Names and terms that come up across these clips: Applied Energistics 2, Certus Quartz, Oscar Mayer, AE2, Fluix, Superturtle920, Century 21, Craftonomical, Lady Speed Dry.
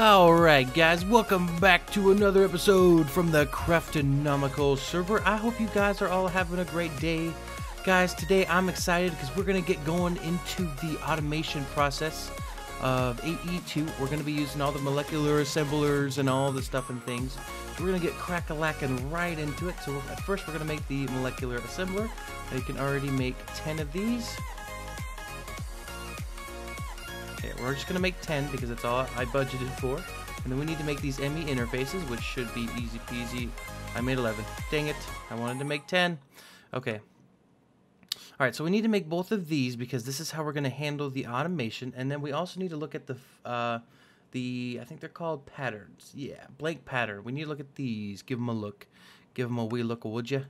Alright guys, welcome back to another episode from the Craftonomical server. I hope you guys are all having a great day. Guys, today I'm excited because we're going to get going into the automation process of AE2. We're going to be using all the molecular assemblers and all the stuff and things. So we're going to get crack-a-lackin' right into it. So at first we're going to make the molecular assembler. You can already make 10 of these. Okay, we're just going to make 10 because that's all I budgeted for. And then we need to make these ME interfaces, which should be easy peasy. I made 11. Dang it. I wanted to make 10. Okay. Alright, so we need to make both of these because this is how we're going to handle the automation. And then we also need to look at the I think they're called patterns. Yeah, blank pattern. We need to look at these. Give them a look. Give them a wee look, would you?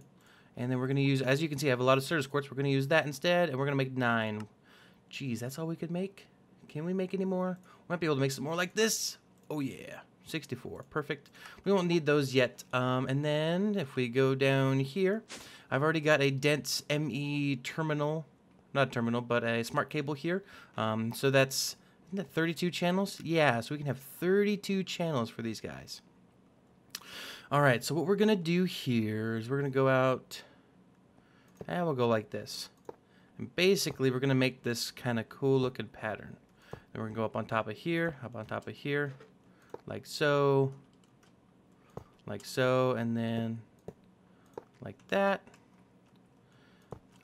And then we're going to use, as you can see, I have a lot of Certus Quartz. We're going to use that instead, and we're going to make 9. Jeez, that's all we could make? Can we make any more? We might be able to make some more like this. Oh yeah, 64, perfect. We won't need those yet. And then if we go down here, I've already got a dense ME terminal, not terminal, but a smart cable here. So that's, isn't that 32 channels? Yeah, so we can have 32 channels for these guys. All right, so what we're gonna do here is we're gonna go out, and we'll go like this. And basically we're gonna make this kind of cool looking pattern. Then we're going to go up on top of here, up on top of here, like so, and then like that.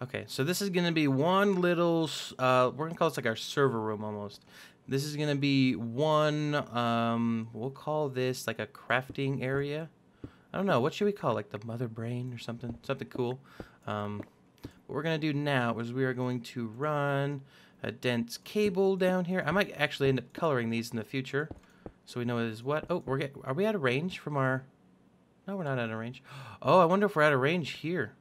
Okay, so this is going to be one little, we're going to call this like our server room almost. This is going to be one, we'll call this like a crafting area. I don't know, what should we call it? Like the mother brain or something? Something cool. What we're going to do now is we are going to run a dense cable down here. I might actually end up coloring these in the future, so we know it is what. Oh, are we out of range from our? No, we're not out of range. Oh, I wonder if we're out of range here.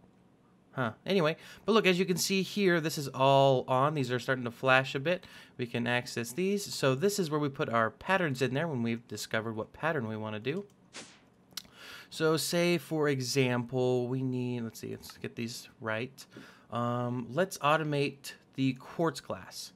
Huh. Anyway, but look, as you can see here, this is all on. These are starting to flash a bit. We can access these. So this is where we put our patterns in there when we've discovered what pattern we want to do. So say, for example, we need. Let's see. Let's get these right. Let's automate the quartz glass.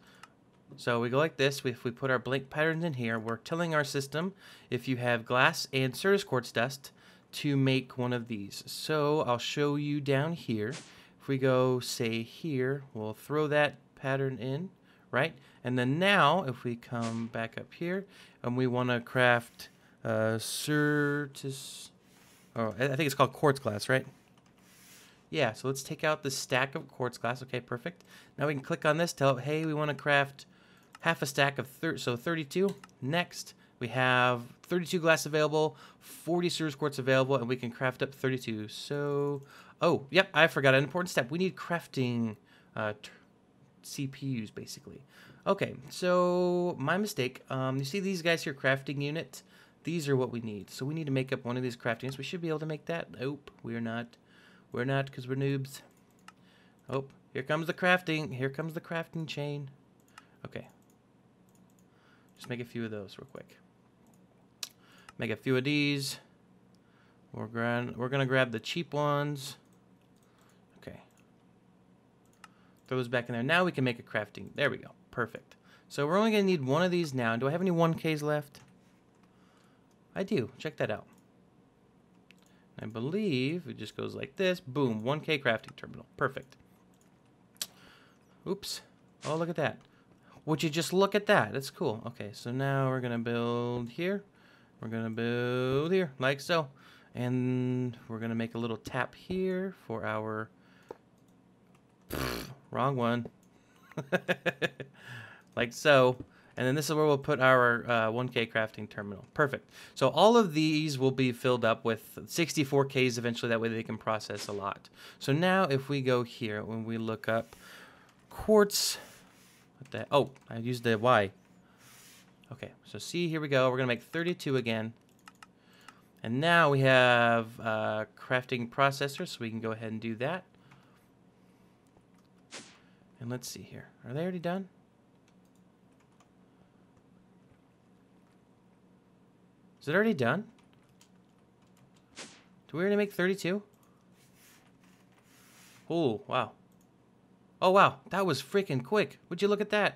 So we go like this. If we put our blank patterns in here, we're telling our system if you have glass and Certus Quartz dust to make one of these. So I'll show you down here. If we go, say, here, we'll throw that pattern in, right? And then now, if we come back up here, and we want to craft Certus... Oh, I think it's called quartz glass, right? Yeah, so let's take out the stack of quartz glass. Okay, perfect. Now we can click on this, tell it, hey, we want to craft half a stack of 32. Next, we have 32 glass available, 40 Certus Quartz available, and we can craft up 32. So, oh, yep, I forgot an important step. We need crafting CPUs, basically. Okay, so my mistake. You see these guys here, crafting unit? These are what we need. So we need to make up one of these crafting units. We should be able to make that. Nope, we're not. We're not, because we're noobs. Oh, here comes the crafting. Here comes the crafting chain. Okay. Just make a few of those real quick. Make a few of these. We're going to grab the cheap ones. Okay. Throw those back in there. Now we can make a crafting. There we go. Perfect. So we're only going to need one of these now. Do I have any 1Ks left? I do. Check that out. I believe it just goes like this. Boom, 1K crafting terminal. Perfect. Oops. Oh, look at that. Would you just look at that? That's cool. Okay, so now we're going to build here. We're going to build here, like so. And we're going to make a little tap here for our... wrong one. Like so. And then this is where we'll put our 1K crafting terminal. Perfect. So all of these will be filled up with 64Ks eventually. That way they can process a lot. So now if we go here, when we look up quartz, what the, oh, I used the Y. Okay, so see, here we go. We're going to make 32 again. And now we have crafting processor, so we can go ahead and do that. And let's see here. Are they already done? Is it already done? Do we already make 32? Oh, wow. Oh, wow. That was freaking quick. Would you look at that?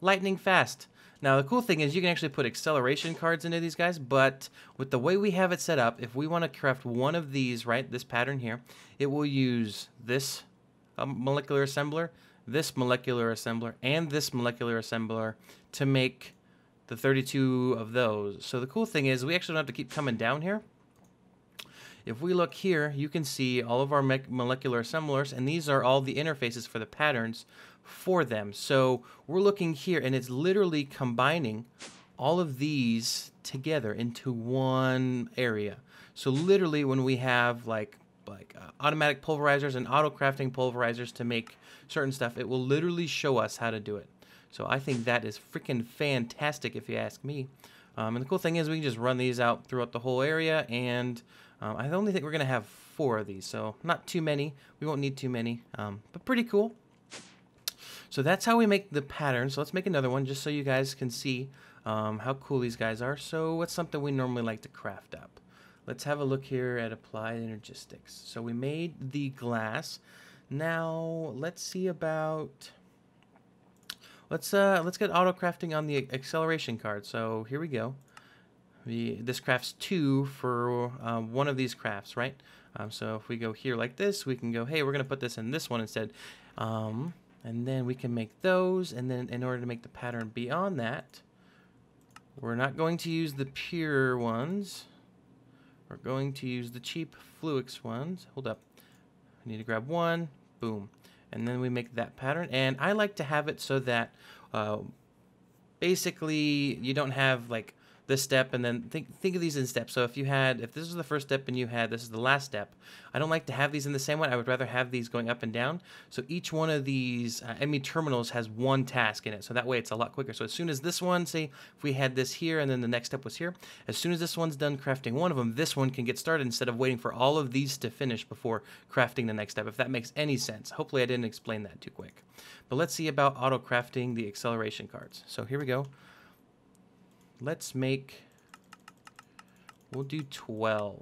Lightning fast. Now, the cool thing is you can actually put acceleration cards into these guys, but with the way we have it set up, if we want to craft one of these, right, this pattern here, it will use this molecular assembler, this molecular assembler, and this molecular assembler to make the 32 of those. So the cool thing is we actually don't have to keep coming down here. If we look here, you can see all of our molecular assemblers, and these are all the interfaces for the patterns for them. So we're looking here, and it's literally combining all of these together into one area. So literally when we have like automatic pulverizers and auto crafting pulverizers to make certain stuff, it will literally show us how to do it. So I think that is freaking fantastic if you ask me. And the cool thing is we can just run these out throughout the whole area, and I only think we're going to have 4 of these, so not too many. We won't need too many, but pretty cool. So that's how we make the pattern. So let's make another one just so you guys can see how cool these guys are. So what's something we normally like to craft up? Let's have a look here at Applied Energistics. So we made the glass. Now let's see about... let's get auto crafting on the acceleration card. So here we go. This crafts 2 for one of these crafts, right? So if we go here like this, we can go, hey, we're going to put this in this one instead. And then we can make those. And then in order to make the pattern beyond that, we're not going to use the pure ones. We're going to use the cheap Fluix ones. Hold up. I need to grab one. Boom. And then we make that pattern. And I like to have it so that basically you don't have like this step and then think of these in steps. So if this was the first step and you had this is the last step, I don't like to have these in the same one. I would rather have these going up and down. So each one of these ME terminals has one task in it. So that way it's a lot quicker. So as soon as this one, say if we had this here and then the next step was here, as soon as this one's done crafting one of them, this one can get started instead of waiting for all of these to finish before crafting the next step, if that makes any sense. Hopefully I didn't explain that too quick. But let's see about auto crafting the acceleration cards. So here we go. Let's make, we'll do 12.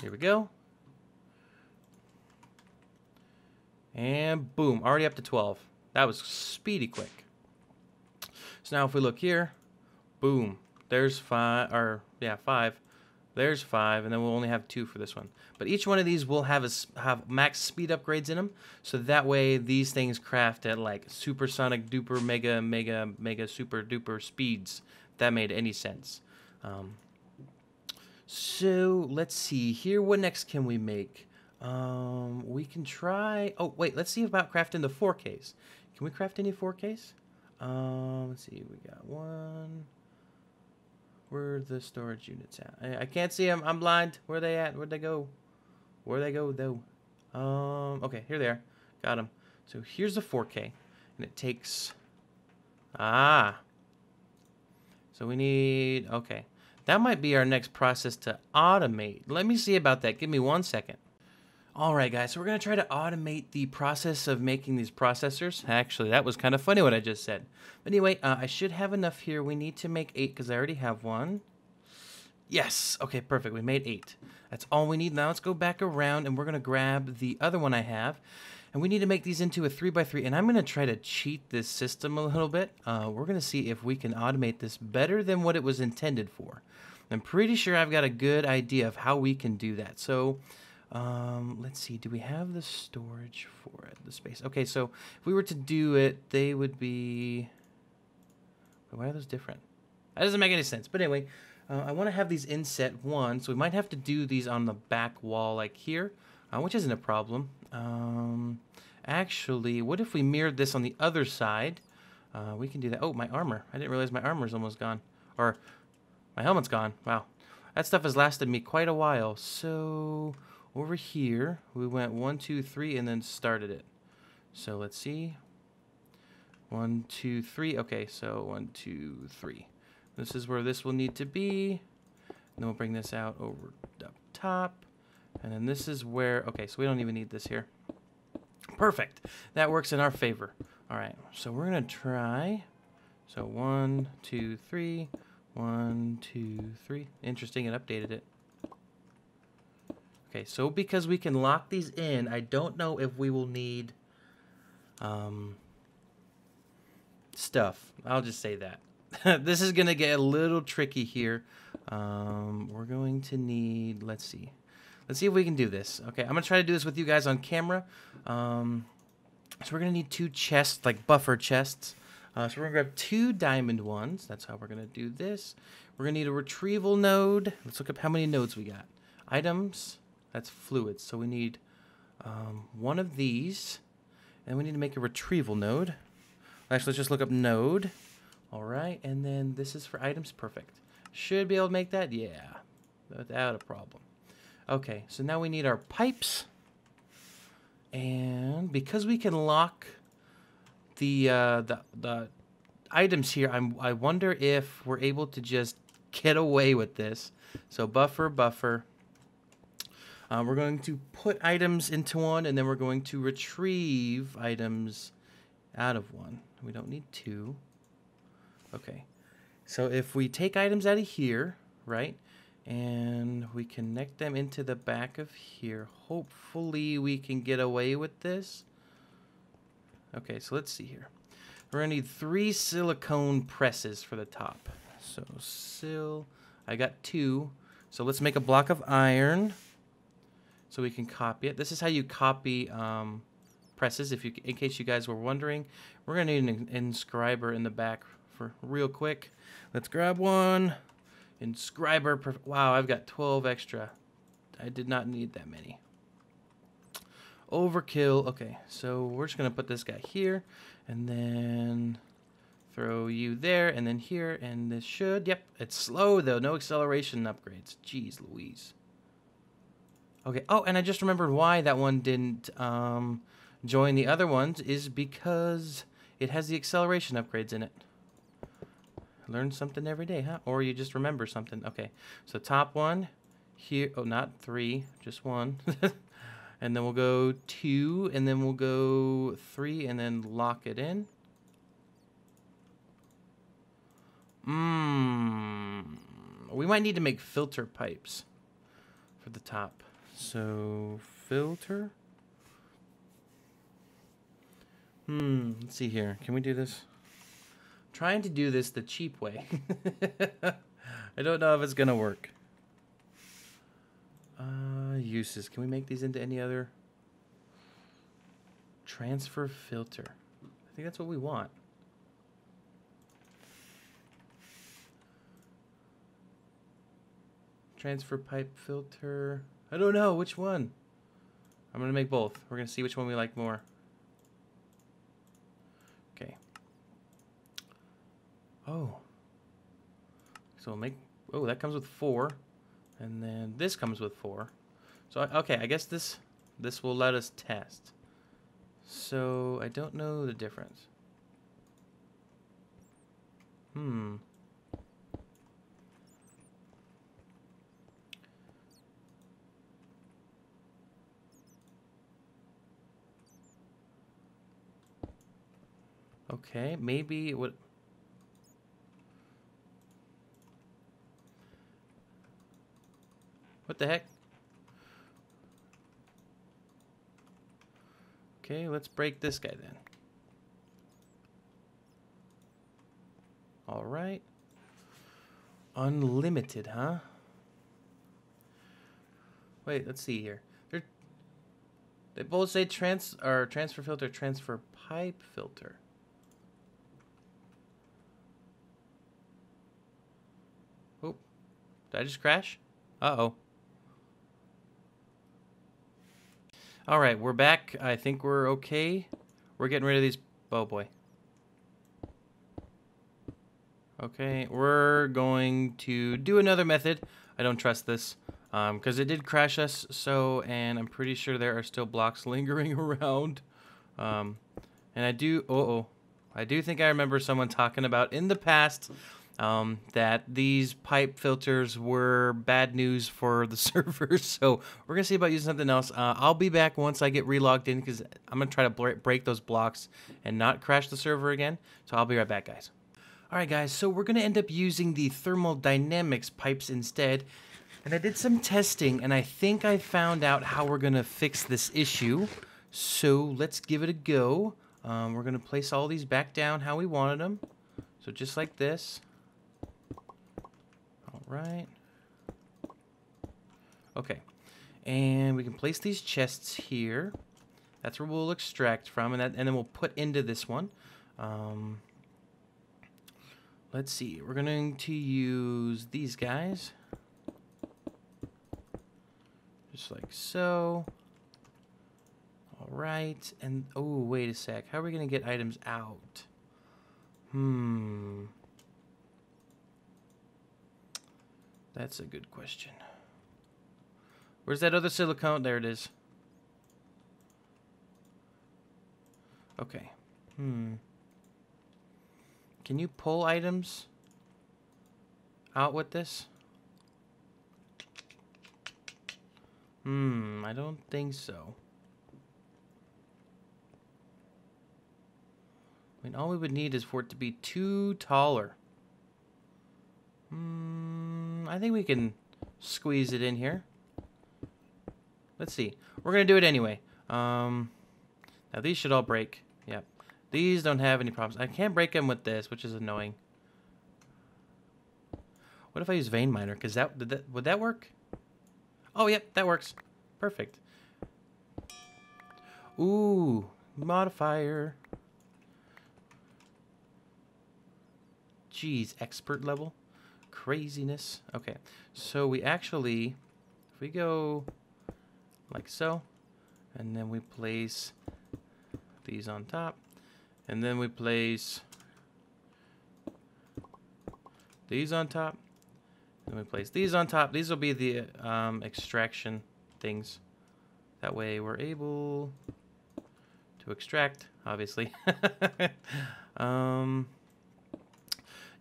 Here we go. And boom, already up to 12. That was speedy quick. So now if we look here, boom, there's 5. There's 5, and then we'll only have 2 for this one. But each one of these will have max speed upgrades in them, so that way these things craft at like supersonic, duper, mega, super duper speeds. If that made any sense. So let's see here. What next can we make? We can try. Oh wait, let's see about crafting the 4Ks. Can we craft any 4Ks? Let's see. We got one. Where are the storage units at? I can't see them. I'm blind. Where are they at? Where'd they go? Where'd they go, though? Okay, here they are. Got them. So here's the 4K. And it takes... Ah. So we need... Okay. That might be our next process to automate. Let me see about that. Give me 1 second. Alright guys, so we're going to try to automate the process of making these processors. Actually, that was kind of funny what I just said. But anyway, I should have enough here. We need to make 8 because I already have one. Yes! Okay, perfect. We made 8. That's all we need. Now let's go back around and we're going to grab the other one I have. And we need to make these into a 3x3. And I'm going to try to cheat this system a little bit. We're going to see if we can automate this better than what it was intended for. I'm pretty sure I've got a good idea of how we can do that. So... let's see, do we have the storage for it, the space? Okay, so if we were to do it, they would be... Why are those different? That doesn't make any sense. But anyway, I want to have these in set 1, so we might have to do these on the back wall like here, which isn't a problem. Actually, what if we mirrored this on the other side? We can do that. Oh, my armor. I didn't realize my armor's almost gone. Or my helmet's gone. Wow. That stuff has lasted me quite a while. So... over here, we went 1, 2, 3, and then started it. So let's see. 1, 2, 3. Okay, so 1, 2, 3. This is where this will need to be. And then we'll bring this out over up top. And then this is where, okay, so we don't even need this here. Perfect. That works in our favor. All right, so we're going to try. So 1, 2, 3. 1, 2, 3. Interesting, it updated it. Okay, so because we can lock these in, I don't know if we will need stuff. I'll just say that. This is going to get a little tricky here. We're going to need, let's see if we can do this. Okay, I'm going to try to do this with you guys on camera. So we're going to need two chests, like buffer chests. So we're going to grab two diamond ones. That's how we're going to do this. We're going to need a retrieval node. Let's look up how many nodes we got. Items, that's fluids. So we need one of these. And we need to make a retrieval node. Actually, let's just look up node. All right, and then this is for items. Perfect. Should be able to make that? Yeah, without a problem. Okay, so now we need our pipes. And because we can lock the items here, I wonder if we're able to just get away with this. So buffer. We're going to put items into one, and then we're going to retrieve items out of one. We don't need two. Okay. So if we take items out of here, right, and we connect them into the back of here, hopefully we can get away with this. Okay, so let's see here. We're going to need 3 silicone presses for the top. So I got 2. So let's make a block of iron. So we can copy it. This is how you copy presses. In case you guys were wondering, we're gonna need an inscriber in the back for real quick. Let's grab one. Inscriber. Wow, I've got 12 extra. I did not need that many. Overkill. Okay, so we're just gonna put this guy here, and then throw you there, and then here, and this should. Yep, it's slow though. No acceleration upgrades. Jeez Louise. Okay, oh, and I just remembered why that one didn't join the other ones is because it has the acceleration upgrades in it. Learn something every day, huh? Or you just remember something. Okay, so top one here. Oh, not 3, just 1. And then we'll go 2, and then we'll go 3, and then lock it in. We might need to make filter pipes for the top. So, filter. Let's see here. Can we do this? I'm trying to do this the cheap way. I don't know if it's going to work. Uses. Can we make these into any other? Transfer filter. I think that's what we want. Transfer pipe filter. I don't know which one. I'm gonna make both. We're gonna see which one we like more. Okay. Oh. So we'll make. Oh, that comes with 4, and then this comes with 4. So okay, I guess this will let us test. So I don't know the difference. Okay, maybe it would. What the heck? Okay, let's break this guy then. All right. Unlimited, huh? Wait, let's see here. They both say transfer filter, transfer pipe filter. Did I just crash? Uh-oh. All right, we're back. I think we're okay. We're getting rid of these. Oh, boy. Okay, we're going to do another method. I don't trust this because it did crash us, and I'm pretty sure there are still blocks lingering around. And I do... Uh-oh. I do think I remember someone talking about in the past... that these pipe filters were bad news for the servers, so we're gonna see about using something else. I'll be back once I get relogged in because I'm gonna try to break those blocks and not crash the server again. So I'll be right back, guys. All right, guys. So we're gonna end up using the thermodynamics pipes instead, and I did some testing, and I think I found out how we're gonna fix this issue. So let's give it a go. We're going to place all these back down how we wanted them. So just like this. All right. Okay. And we can place these chests here. That's where we'll extract from, and then we'll put into this one. Let's see. We're going to use these guys. Just like so. All right. And, oh, wait a sec. How are we going to get items out? That's a good question. Where's that other silicone? There it is. Okay. Can you pull items out with this? I don't think so. I mean, all we would need is for it to be two taller. I think we can squeeze it in here. Let's see. We're going to do it anyway. Now, these should all break. Yep. These don't have any problems. I can't break them with this, which is annoying. What if I use vein miner? Because would that work? Oh, yep, that works. Perfect. Ooh, modifier. Jeez, expert level. Craziness. Okay, so we actually, if we go like so, and then we place these on top, and then we place these on top, and we place these on top. These will be the extraction things. That way we're able to extract, obviously.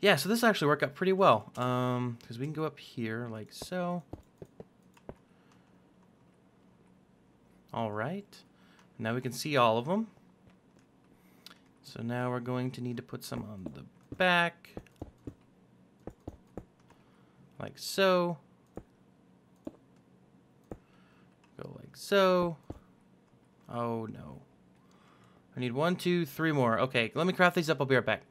Yeah, so this actually worked out pretty well, because we can go up here like so. All right. Now we can see all of them. So now we're going to need to put some on the back. Like so. Go like so. Oh no. I need 1, 2, 3 more. Okay, let me craft these up. I'll be right back.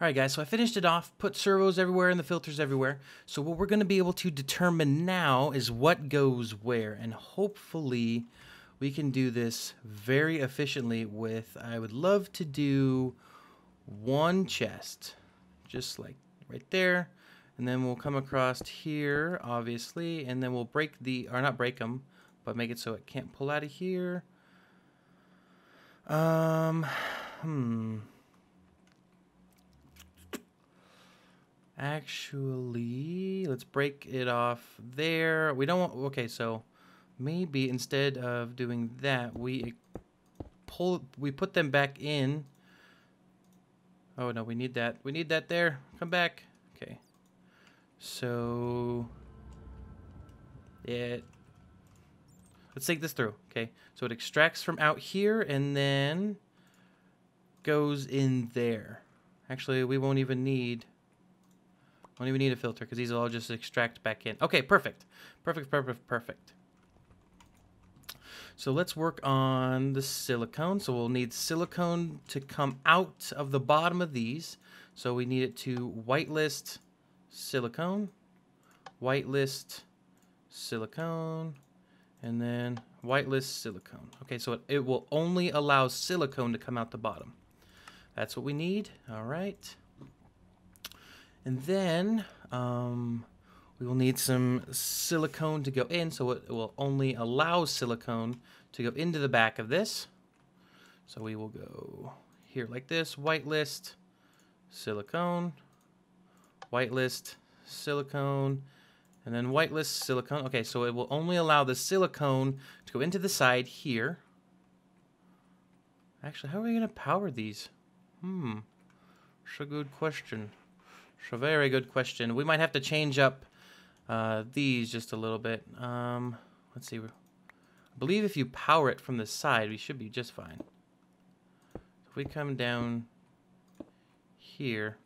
Alright guys, so I finished it off, put servos everywhere and the filters everywhere. So what we're going to be able to determine now is what goes where. And hopefully we can do this very efficiently with, I would love to do one chest. Just like right there. And then we'll come across here, obviously. And then we'll break the, or not break them, but make it so it can't pull out of here. Actually, let's break it off there. We don't want, okay, so maybe instead of doing that, we put them back in. Oh no, we need that. We need that there. Come back. Okay. So let's take this through. Okay. So it extracts from out here and then goes in there. Actually, we won't even need a filter because these will all just extract back in. Okay, perfect. Perfect. So let's work on the silicone. So we'll need silicone to come out of the bottom of these. So we need it to whitelist silicone, whitelist silicone, and then whitelist silicone. Okay, so it will only allow silicone to come out the bottom. That's what we need. All right. And then we will need some silicone to go in, so it will only allow silicone to go into the back of this. So we will go here like this, whitelist, silicone, whitelist, silicone, and then whitelist, silicone. Okay, so it will only allow the silicone to go into the side here. Actually, how are we going to power these? It's a good question. So very good question. We might have to change up these just a little bit. Let's see. I believe if you power it from the side, we should be just fine. If we come down here,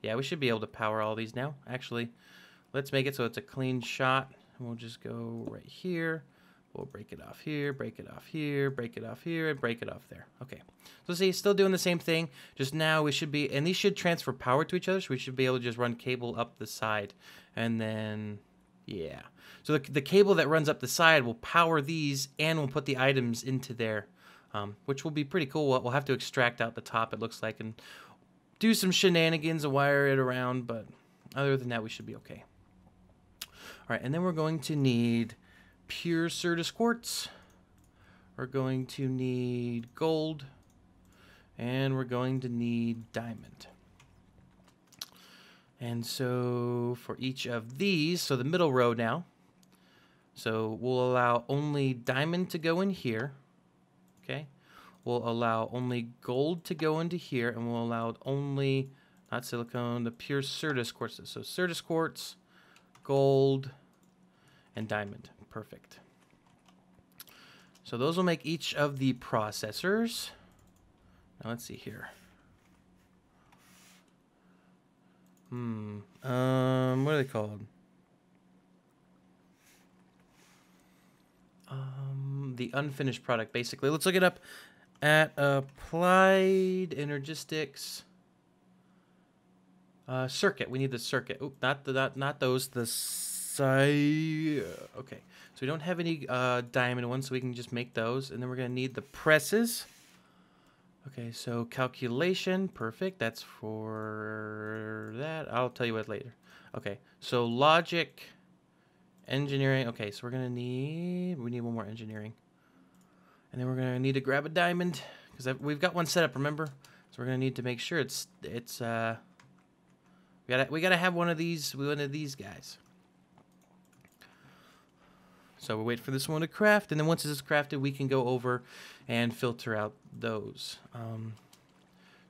yeah, we should be able to power all these now. Actually, let's make it so it's a clean shot. And we'll just go right here, We'll break it off here, break it off here, break it off here, and break it off there. Okay. So see, still doing the same thing. Just now we should be, and these should transfer power to each other, so we should be able to just run cable up the side. And then, yeah. So the cable that runs up the side will power these, and we'll put the items into there, which will be pretty cool. We'll have to extract out the top, it looks like, and do some shenanigans and wire it around, but other than that, we should be okay. All right, and then we're going to need pure Sirtis quartz, we're going to need gold, and we're going to need diamond. And so for each of these, so the middle row now, so we'll allow only diamond to go in here, okay? We'll allow only gold to go into here, and we'll allow only, not silicone, the pure Sirtis quartzes. So Sirtis quartz, gold, and diamond. Perfect. So those will make each of the processors. Now let's see here. What are they called? The unfinished product, basically. Let's look it up at Applied Energistics circuit. We need the circuit. Oop, not those. The side. Okay. So we don't have any diamond ones, so we can just make those. And then we're going to need the presses. Okay, so calculation, perfect. That's for that. I'll tell you what later. Okay, so logic, engineering. Okay, so we're going to need, we need one more engineering. And then we're going to need to grab a diamond, because we've got one set up, remember? So we're going to need to make sure it's we gotta have one of these guys. So we'll wait for this one to craft, and then once it's crafted, we can go over and filter out those.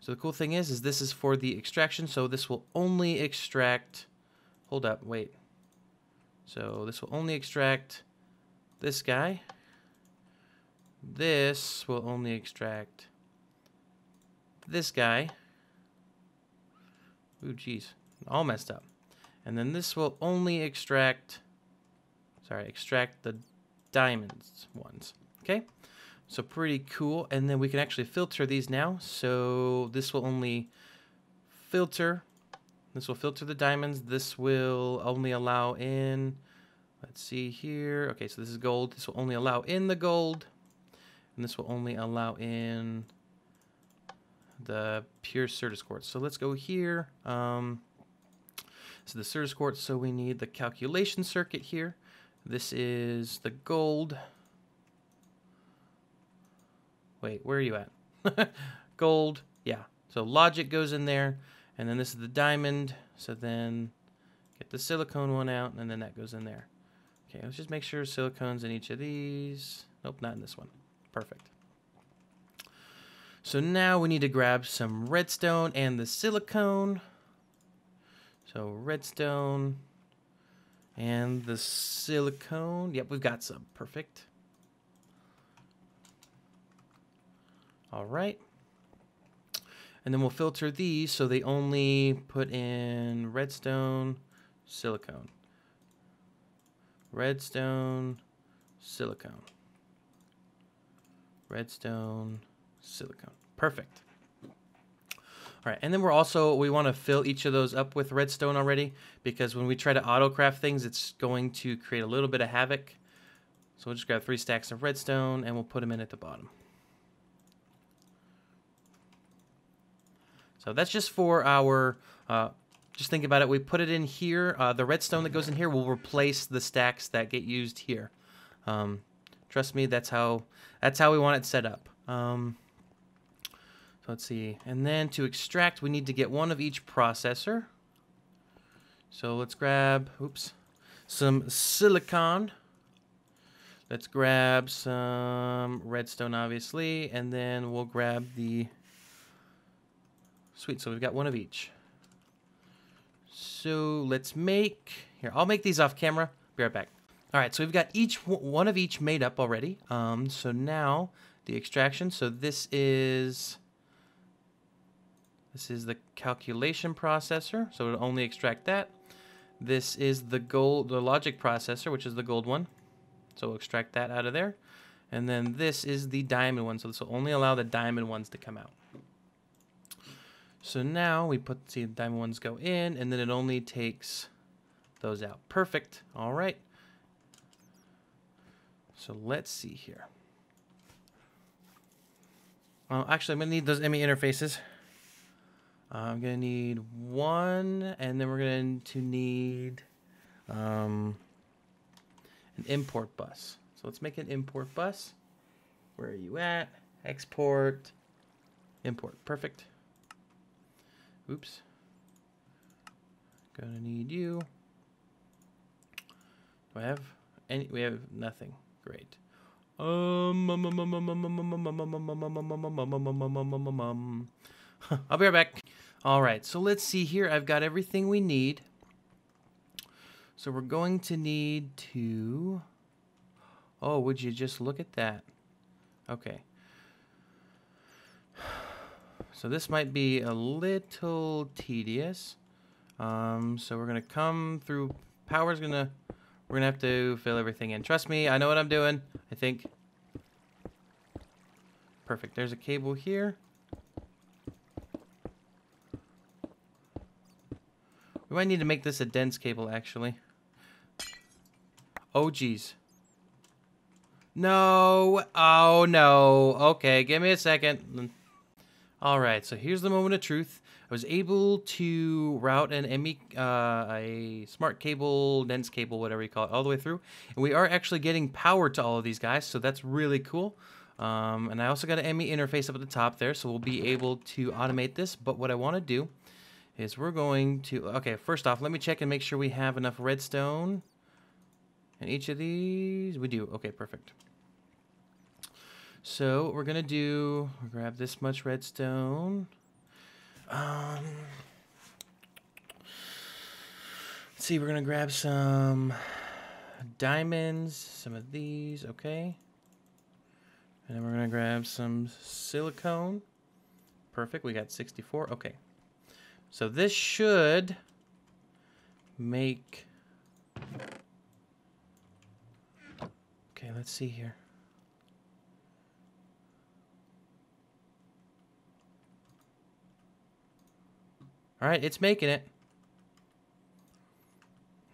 So the cool thing is this is for the extraction, so this will only extract... Hold up, wait. So this will only extract this guy. This will only extract this guy. Ooh, geez. All messed up. And then this will only extract... Sorry, extract the diamonds ones, okay? So pretty cool, and then we can actually filter these now. So this will only filter, this will filter the diamonds, this will only allow in, let's see here, okay, so this is gold, this will only allow in the gold, and this will only allow in the pure Sirtis quartz. So let's go here, so the Sirtis quartz, so we need the calculation circuit here. This is the gold. Wait, where are you at? Gold, yeah. So logic goes in there, and then this is the diamond. So then get the silicone one out, and then that goes in there. Okay, let's just make sure silicone's in each of these. Nope, not in this one. Perfect. So now we need to grab some redstone and the silicone. So redstone... And the silicone. Yep, we've got some. Perfect. All right. And then we'll filter these so they only put in redstone, silicone. Redstone, silicone. Redstone, silicone. Perfect. All right, and then we're also, we want to fill each of those up with redstone already, because when we try to auto-craft things, it's going to create a little bit of havoc. So we'll just grab 3 stacks of redstone, and we'll put them in at the bottom. So that's just for our, just think about it, we put it in here, the redstone that goes in here will replace the stacks that get used here. Trust me, that's how we want it set up. Let's see, and then to extract, we need to get one of each processor. So let's grab, oops, some silicon. Let's grab some redstone, obviously, and then we'll grab the, sweet, so we've got one of each. So let's make, here, I'll make these off camera, be right back. All right, so we've got each one of each made up already. So now the extraction, so this is the calculation processor, so it'll only extract that. This is the gold, the logic processor, which is the gold one. So we'll extract that out of there. And then this is the diamond one. So this will only allow the diamond ones to come out. So now we put the diamond ones go in, and then it only takes those out. Perfect. All right. So let's see here. Actually, I'm going to need those ME interfaces. I'm going to need one, and then we're going to need an import bus. So let's make an import bus. Where are you at? Export, import. Perfect. Oops. Gonna need you. Do I have any? We have nothing. Great. I'll be right back. All right, so let's see here. I've got everything we need. So we're going to need to... Oh, would you just look at that? Okay. So this might be a little tedious. So we're gonna come through. Power's gonna... We're gonna have to fill everything in. Trust me, I know what I'm doing. I think. Perfect. There's a cable here. We might need to make this a dense cable, actually. Oh, geez. No. Oh, no. Okay, give me a second. All right, so here's the moment of truth. I was able to route an ME, a smart cable, dense cable, whatever you call it, all the way through. And we are actually getting power to all of these guys, so that's really cool. And I also got an ME interface up at the top there, so we'll be able to automate this. But what I want to do is we're going to... Okay, first off, let me check and make sure we have enough redstone. And each of these, we do. Okay, perfect. So what we're going to do, we'll grab this much redstone. Let's see, we're going to grab some diamonds, some of these, okay. And then we're going to grab some silicone. Perfect, we got 64, okay. So this should make... Okay, let's see here. All right, it's making it.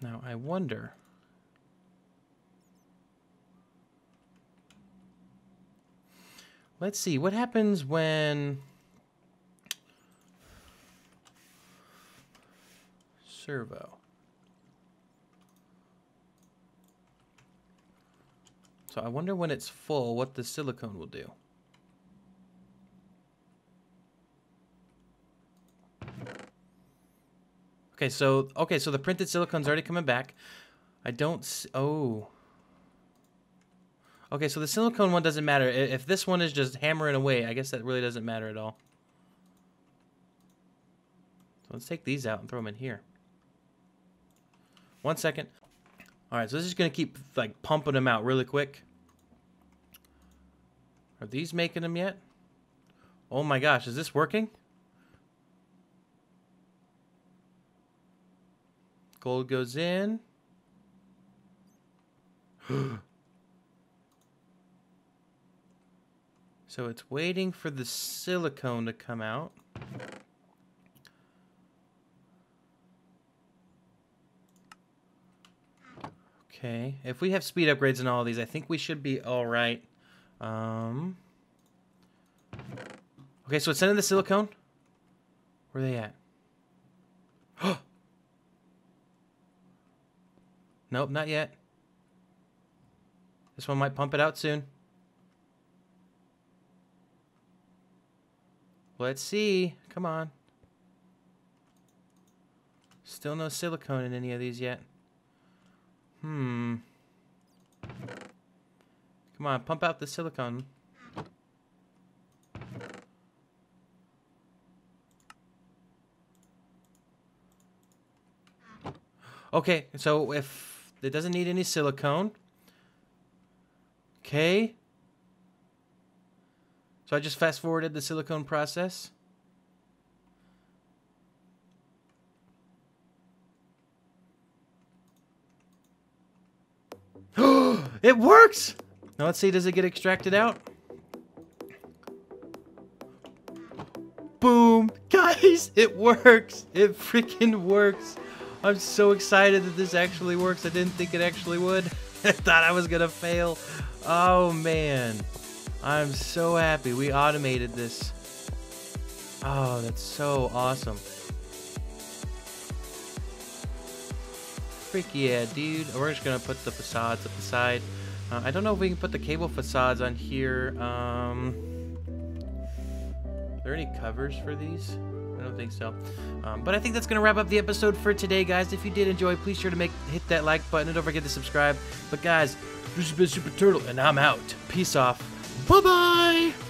Now, I wonder. Let's see, what happens when... Servo. So I wonder when it's full what the silicone will do. Okay, so the printed silicone's already coming back. I don't see, oh. Okay, so the silicone one doesn't matter. If this one is just hammering away, I guess that really doesn't matter at all. So let's take these out and throw them in here. 1 second. All right, so this is going to keep like pumping them out really quick. Are these making them yet? Oh my gosh, is this working? Gold goes in. So it's waiting for the silicone to come out. Okay, if we have speed upgrades in all of these, I think we should be all right. Okay, so it's sending the silicone. Where are they at? Oh! Nope, not yet. This one might pump it out soon. Let's see. Come on. Still no silicone in any of these yet. Come on, pump out the silicone. Okay, so if it doesn't need any silicone. Okay. So I just fast forwarded the silicone process. It works! Now let's see, does it get extracted out? Boom! Guys, it works! It freaking works! I'm so excited that this actually works. I didn't think it actually would. I thought I was gonna fail. Oh man. I'm so happy we automated this. Oh, that's so awesome. Frick yeah, dude. We're just gonna put the facades up the side. I don't know if we can put the cable facades on here. Are there any covers for these? I don't think so. But I think that's going to wrap up the episode for today, guys. If you did enjoy, please sure to hit that like button and don't forget to subscribe. But guys, this has been Super Turtle, and I'm out. Peace off. Bye-bye!